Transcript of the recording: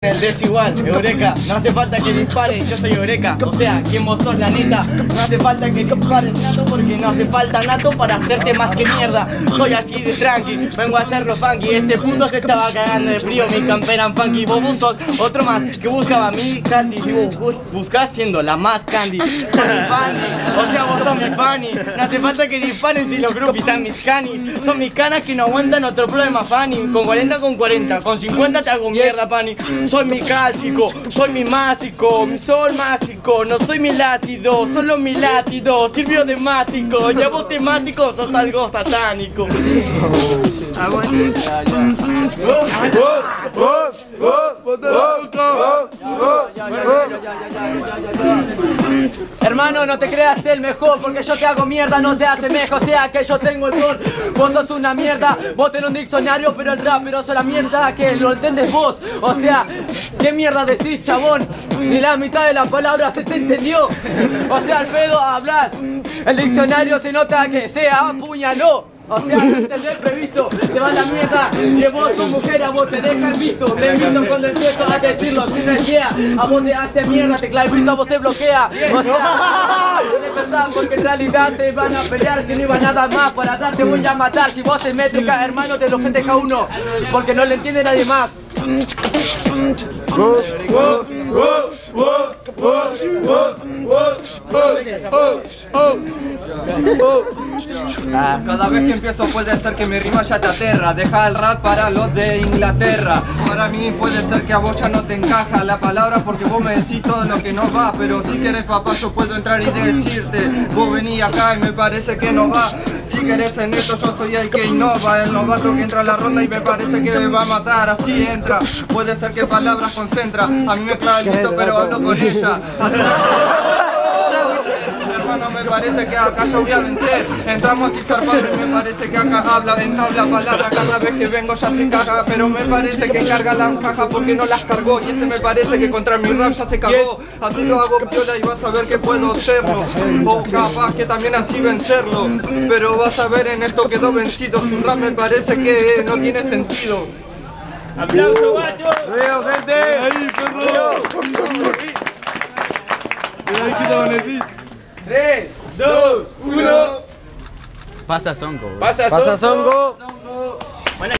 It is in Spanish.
El desigual, Eureka, no hace falta que disparen, yo soy Eureka, o sea, quien vos sos la neta, no hace falta que dispares, Nato, porque no hace falta Nato para hacerte más que mierda. Soy así de tranqui, vengo a hacerlo funky, este punto se estaba cagando de frío, mi camperan funky, vos sos otro más que buscaba mi candy, y vos buscás siendo la más candy, soy mi fanny, o sea vos sos mi fanny, no hace falta que disparen si los groupies están mis canis, son mis canas que no aguantan otro problema fanny, con 40 con 40, con 50 te hago mierda fanny. Soy mi cálcico, soy mi másico, soy másico, no soy mi látido, solo mi látido, sirvió de mático, ya vos temático, sos algo satánico. Hermano, no te creas el mejor, porque yo te hago mierda, no se hace mejor, o sea que yo tengo el don. Vos sos una mierda, vos tenés un diccionario, pero el rapero es la mierda que lo entendés vos. O sea, ¿qué mierda decís, chabón? Ni la mitad de la palabra se te entendió. O sea, al pedo hablas, el diccionario se nota que sea apuñaló. O sea, sin tener previsto, te va la mierda. Que vos sos mujer, a vos te deja el visto. Te invito cuando empiezo a decirlo, si no es yeah. A vos te hace mierda, te clavito, a vos te bloquea. O sea, es verdad, porque en realidad te van a pelear. Que no iba nada más, para atrás te voy a matar. Si vos te metes, hermano, te lo festeja uno, porque no le entiende nadie más. Cada vez que empiezo puede ser que mi rima ya te aterra. Deja el rap para los de Inglaterra. Para mí puede ser que a vos ya no te encaja la palabra, porque vos me decís todo lo que no va. Pero si querés, papá, yo puedo entrar y decirte: vos vení acá y me parece que no va. Si querés en esto, yo soy el que innova. El novato que entra a la ronda y me parece que me va a matar. Así entra, puede ser que palabras concentra. A mí me clava el grito, pero hablo con ella. Hermano, me parece que acá yo voy a vencer. Entramos y zarpamos, me parece que acá habla, entabla palabra. Cada vez que vengo ya se caga, pero me parece que carga las cajas porque no las cargó. Y este me parece que contra mi rap ya se cagó. Así lo hago piola y vas a ver que puedo hacerlo. O capaz que también así vencerlo. Pero vas a ver, en esto quedó vencido. Su rap me parece que no tiene sentido. ¡Aplausos, guachos! ¡Río, gente! ¡Ahí, perro! ¡Ahí, con el beat! 3, 2, 1. Pasa Songo. Pasa Songo.